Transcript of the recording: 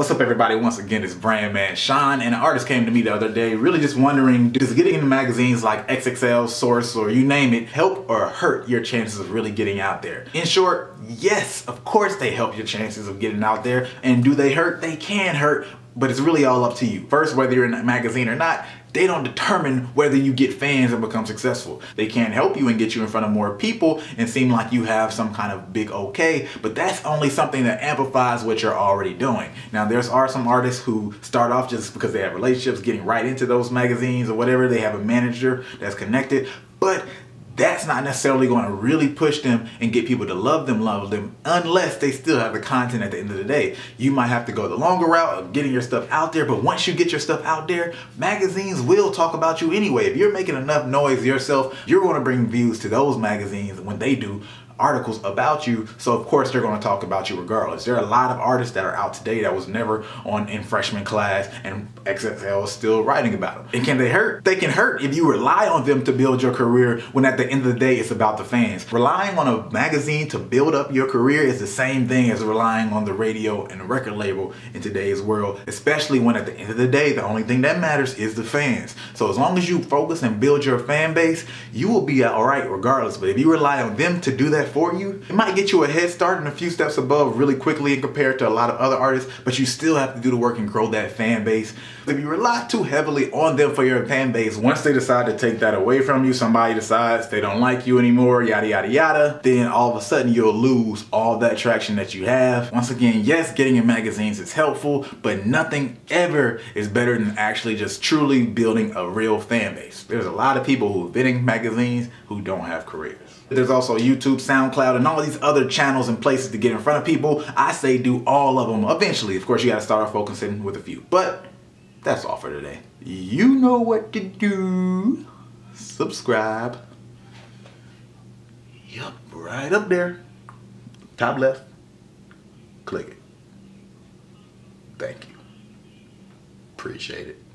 What's up, everybody? Once again, it's Brand Man Sean, and an artist came to me the other day really just wondering, does getting into magazines like XXL, Source, or you name it, help or hurt your chances of really getting out there? In short, yes, of course they help your chances of getting out there. And do they hurt? They can hurt, but it's really all up to you. First, whether you're in a magazine or not, they don't determine whether you get fans and become successful. They can help you and get you in front of more people and seem like you have some kind of big okay, but that's only something that amplifies what you're already doing. Now, there are some artists who start off just because they have relationships, getting right into those magazines or whatever. They have a manager that's connected, but that's not necessarily going to really push them and get people to love them, unless they still have the content at the end of the day. You might have to go the longer route of getting your stuff out there, but once you get your stuff out there, magazines will talk about you anyway. If you're making enough noise yourself, you're going to bring views to those magazines when they do articles about you, so of course they're going to talk about you regardless. There are a lot of artists that are out today that was never on in freshman class, and XXL is still writing about them. And can they hurt? They can hurt if you rely on them to build your career, when at the end of the day it's about the fans. Relying on a magazine to build up your career is the same thing as relying on the radio and the record label in today's world, especially when at the end of the day the only thing that matters is the fans. So as long as you focus and build your fan base, you will be alright regardless. But if you rely on them to do that for you, it might get you a head start and a few steps above really quickly compared to a lot of other artists, but you still have to do the work and grow that fan base. If you rely too heavily on them for your fan base, once they decide to take that away from you, somebody decides they don't like you anymore, yada yada yada, then all of a sudden you'll lose all that traction that you have. Once again, yes, getting in magazines is helpful, but nothing ever is better than actually just truly building a real fan base. There's a lot of people who've been in magazines who don't have careers. There's also YouTube, SoundCloud, and all these other channels and places to get in front of people. I say do all of them eventually. Of course, you gotta start off focusing with a few. But that's all for today. You know what to do. Subscribe. Yup, right up there. Top left. Click it. Thank you. Appreciate it.